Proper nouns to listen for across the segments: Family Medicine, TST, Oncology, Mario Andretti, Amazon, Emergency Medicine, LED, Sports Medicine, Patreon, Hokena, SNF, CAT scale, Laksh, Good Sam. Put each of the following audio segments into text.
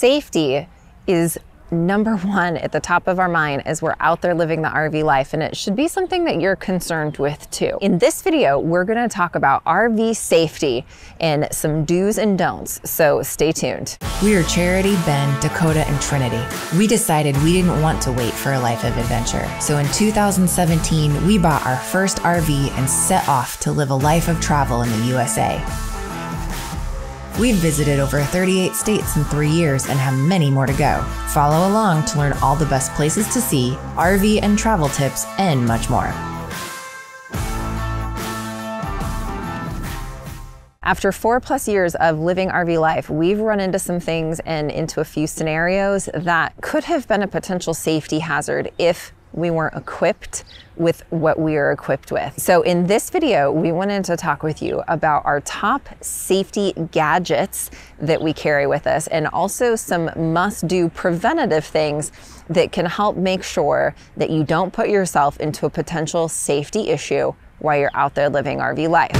safety is number one at the top of our mind as we're out there living the RV life, and it should be something that you're concerned with too. In this video, we're gonna talk about RV safety and some do's and don'ts, so stay tuned. We are Charity, Ben, Dakota, and Trinity. We decided we didn't want to wait for a life of adventure. So in 2017, we bought our first RV and set off to live a life of travel in the USA. We've visited over 38 states in 3 years and have many more to go. Follow along to learn all the best places to see, RV and travel tips, and much more. After 4+ years of living RV life, we've run into some things and into a few scenarios that could have been a potential safety hazard if we weren't equipped with what we are equipped with. So in this video, we wanted to talk with you about our top safety gadgets that we carry with us, and also some must-do preventative things that can help make sure that you don't put yourself into a potential safety issue while you're out there living RV life.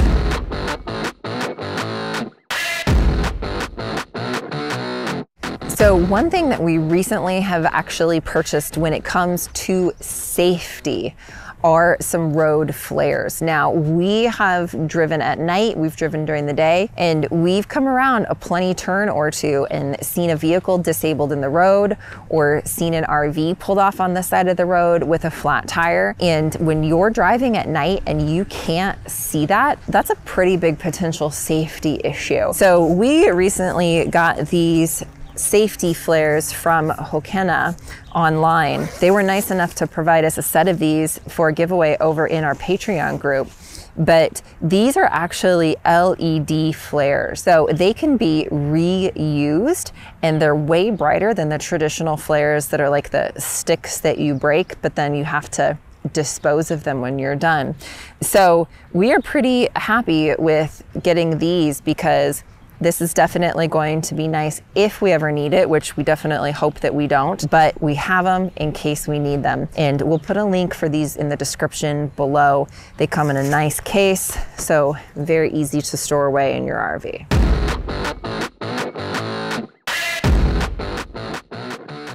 So one thing that we recently have actually purchased when it comes to safety are some road flares. Now, we have driven at night, we've driven during the day, and we've come around a plenty turn or two and seen a vehicle disabled in the road, or seen an RV pulled off on the side of the road with a flat tire. And when you're driving at night and you can't see that, that's a pretty big potential safety issue. So we recently got these safety flares from Hokena online. They were nice enough to provide us a set of these for a giveaway over in our Patreon group. But these are actually LED flares, so they can be reused, and they're way brighter than the traditional flares that are like the sticks that you break, but then you have to dispose of them when you're done. So we are pretty happy with getting these, because this is definitely going to be nice if we ever need it, which we definitely hope that we don't, but we have them in case we need them. And we'll put a link for these in the description below. They come in a nice case, so very easy to store away in your RV.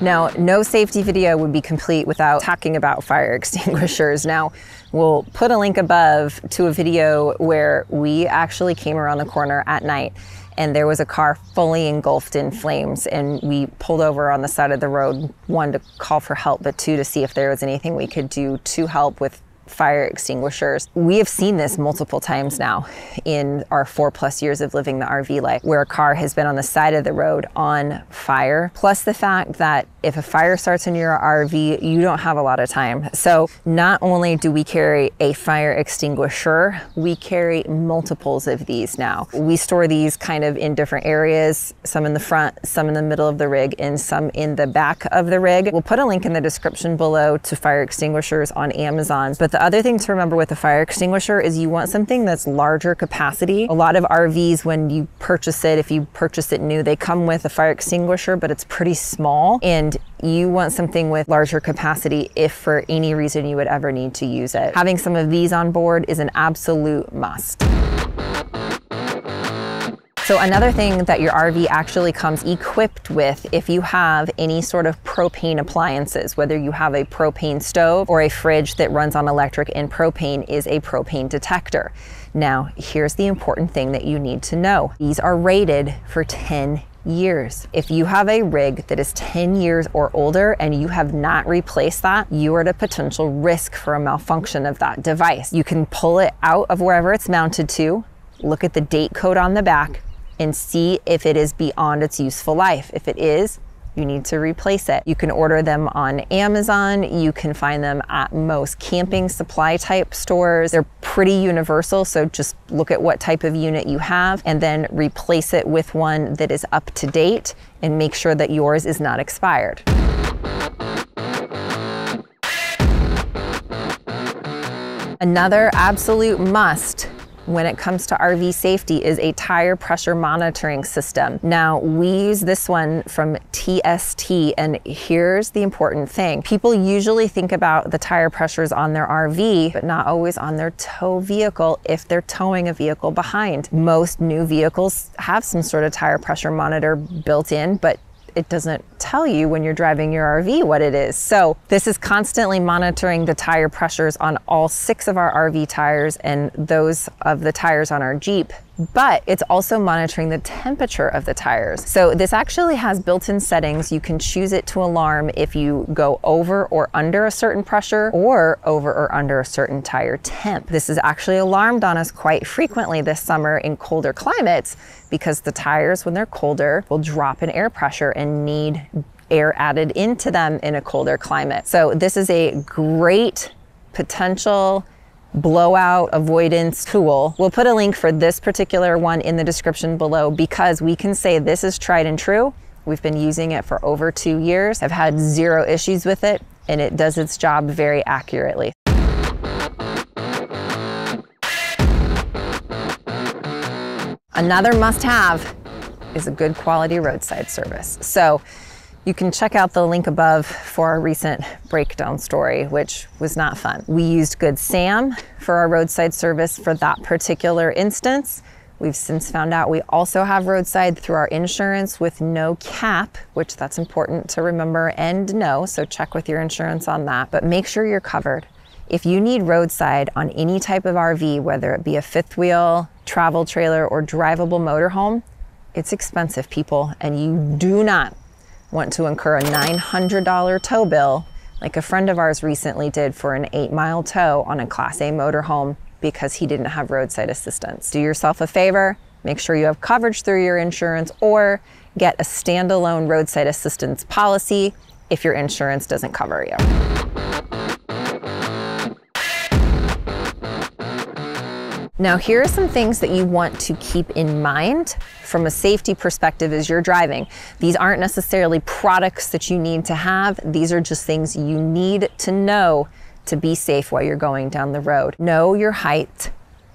Now, no safety video would be complete without talking about fire extinguishers. Now, we'll put a link above to a video where we actually came around the corner at night, and there was a car fully engulfed in flames, and we pulled over on the side of the road, one, to call for help, but two, to see if there was anything we could do to help with fire extinguishers. We have seen this multiple times now in our 4+ years of living the RV life, where a car has been on the side of the road on fire. Plus the fact that if a fire starts in your RV, you don't have a lot of time. So not only do we carry a fire extinguisher, we carry multiples of these now. We store these kind of in different areas, some in the front, some in the middle of the rig, and some in the back of the rig. We'll put a link in the description below to fire extinguishers on Amazon. But the other thing to remember with a fire extinguisher is you want something that's larger capacity. A lot of RVs, when you purchase it, if you purchase it new, they come with a fire extinguisher, but it's pretty small, and you want something with larger capacity if for any reason you would ever need to use it. Having some of these on board is an absolute must. So another thing that your RV actually comes equipped with, if you have any sort of propane appliances, whether you have a propane stove or a fridge that runs on electric and propane, is a propane detector. Now, here's the important thing that you need to know. These are rated for 10 years. If you have a rig that is 10 years or older and you have not replaced that, you are at a potential risk for a malfunction of that device. You can pull it out of wherever it's mounted to, look at the date code on the back, and see if it is beyond its useful life. If it is, you need to replace it. You can order them on Amazon. You can find them at most camping supply type stores. They're pretty universal, so just look at what type of unit you have and then replace it with one that is up to date, and make sure that yours is not expired. Another absolute must when it comes to RV safety is a tire pressure monitoring system. Now, we use this one from TST, and here's the important thing. People usually think about the tire pressures on their RV, but not always on their tow vehicle if they're towing a vehicle behind. Most new vehicles have some sort of tire pressure monitor built in, but it doesn't tell you when you're driving your RV what it is. So this is constantly monitoring the tire pressures on all 6 of our RV tires and those of the tires on our Jeep, but it's also monitoring the temperature of the tires. So this actually has built-in settings. You can choose it to alarm if you go over or under a certain pressure or over or under a certain tire temp. This is actually alarmed on us quite frequently this summer in colder climates because the tires, when they're colder, will drop in air pressure and need air added into them in a colder climate. So this is a great potential blowout avoidance tool. We'll put a link for this particular one in the description below because we can say this is tried and true. We've been using it for over 2 years. I've had 0 issues with it and it does its job very accurately. Another must-have is a good quality roadside service. So you can check out the link above for our recent breakdown story, which was not fun. We used Good Sam for our roadside service for that particular instance. We've since found out we also have roadside through our insurance with no cap, which that's important to remember and know, so check with your insurance on that, but make sure you're covered. If you need roadside on any type of RV, whether it be a fifth wheel, travel trailer, or drivable motorhome, it's expensive, people, and you do not want to incur a $900 tow bill like a friend of ours recently did for an 8-mile tow on a Class A motorhome because he didn't have roadside assistance. Do yourself a favor, make sure you have coverage through your insurance or get a standalone roadside assistance policy if your insurance doesn't cover you. Now, here are some things that you want to keep in mind from a safety perspective as you're driving. These aren't necessarily products that you need to have. These are just things you need to know to be safe while you're going down the road. Know your height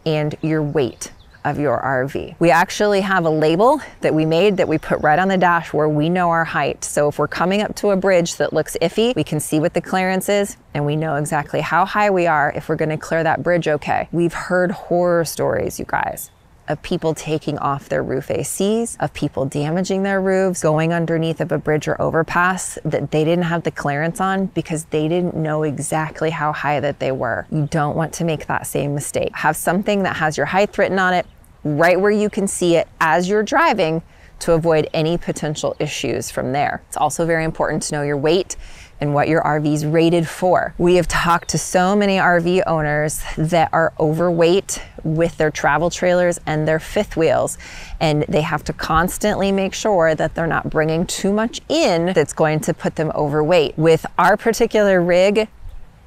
and your weight of your RV. We actually have a label that we made that we put right on the dash where we know our height. So if we're coming up to a bridge that looks iffy, we can see what the clearance is and we know exactly how high we are if we're gonna clear that bridge okay. We've heard horror stories, you guys, of people taking off their roof ACs, of people damaging their roofs, going underneath of a bridge or overpass that they didn't have the clearance on because they didn't know exactly how high that they were. You don't want to make that same mistake. Have something that has your height written on it right where you can see it as you're driving to avoid any potential issues from there. It's also very important to know your weight and what your RV's rated for. We have talked to so many RV owners that are overweight with their travel trailers and their fifth wheels, and they have to constantly make sure that they're not bringing too much in that's going to put them overweight. With our particular rig,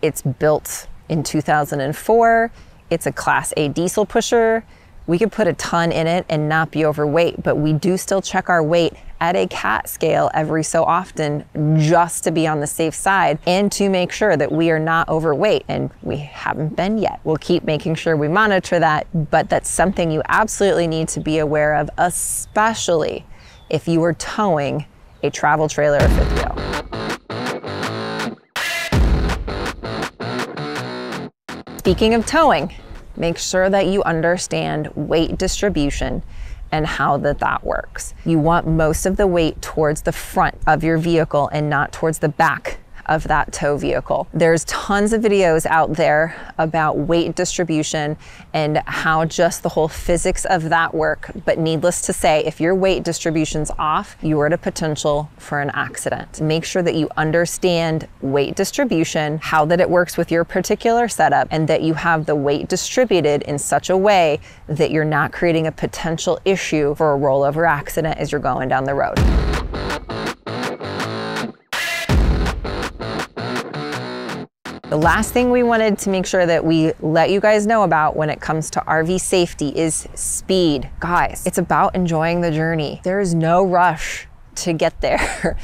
it's built in 2004. It's a Class A diesel pusher. We could put a ton in it and not be overweight, but we do still check our weight at a CAT scale every so often just to be on the safe side and to make sure that we are not overweight, and we haven't been yet. We'll keep making sure we monitor that, but that's something you absolutely need to be aware of, especially if you are towing a travel trailer or fifth wheel. Speaking of towing, make sure that you understand weight distribution and how that works. You want most of the weight towards the front of your vehicle and not towards the back of that tow vehicle. There's tons of videos out there about weight distribution and how just the whole physics of that work, but needless to say, if your weight distribution's off, you are at a potential for an accident. Make sure that you understand weight distribution, how that it works with your particular setup, and that you have the weight distributed in such a way that you're not creating a potential issue for a rollover accident as you're going down the road. The last thing we wanted to make sure that we let you guys know about when it comes to RV safety is speed. Guys, it's about enjoying the journey. There is no rush to get there.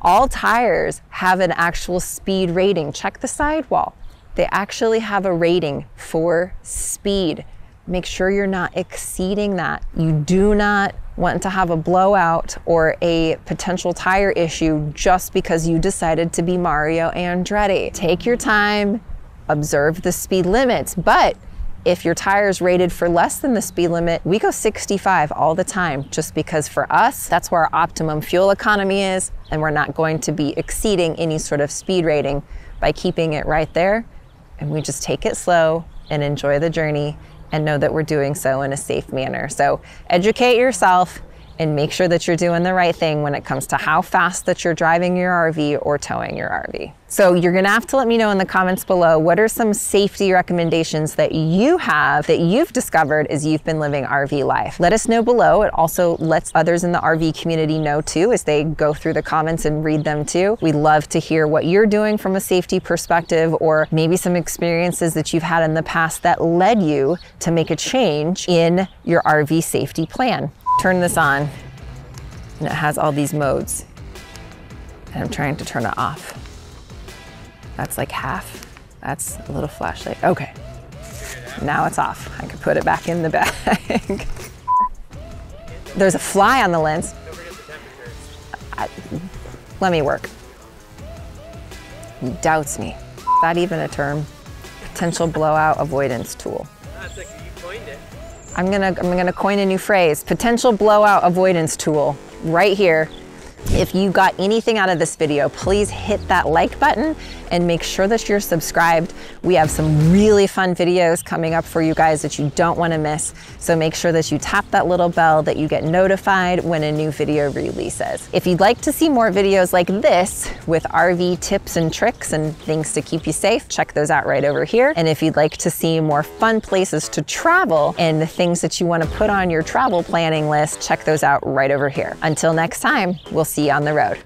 All tires have an actual speed rating. Check the sidewall. They actually have a rating for speed. Make sure you're not exceeding that. You do not want to have a blowout or a potential tire issue just because you decided to be Mario Andretti. Take your time, observe the speed limits, but If your tire's rated for less than the speed limit, we go 65 all the time, just because for us, that's where our optimum fuel economy is, and we're not going to be exceeding any sort of speed rating by keeping it right there. And we just take it slow and enjoy the journey and know that we're doing so in a safe manner. So educate yourself and make sure that you're doing the right thing when it comes to how fast that you're driving your RV or towing your RV. So you're gonna have to let me know in the comments below, what are some safety recommendations that you have that you've discovered as you've been living RV life? Let us know below. It also lets others in the RV community know too, as they go through the comments and read them too. We'd love to hear what you're doing from a safety perspective, or maybe some experiences that you've had in the past that led you to make a change in your RV safety plan. Turn this on, and it has all these modes, and I'm trying to turn it off. That's like half. That's a little flashlight. Okay, now it's off. I can put it back in the bag. There's a fly on the lens. Don't forget the temperature. Let me work. He doubts me. Is that even a term? Potential blowout avoidance tool. That's like you coined it. I'm gonna coin a new phrase, potential blowout avoidance tool, right here. If you got anything out of this video, please hit that like button and make sure that you're subscribed. We have some really fun videos coming up for you guys that you don't want to miss. So make sure that you tap that little bell, that you get notified when a new video releases. If you'd like to see more videos like this with RV tips and tricks and things to keep you safe, check those out right over here. And if you'd like to see more fun places to travel and the things that you want to put on your travel planning list, check those out right over here. Until next time, we'll see you on the road.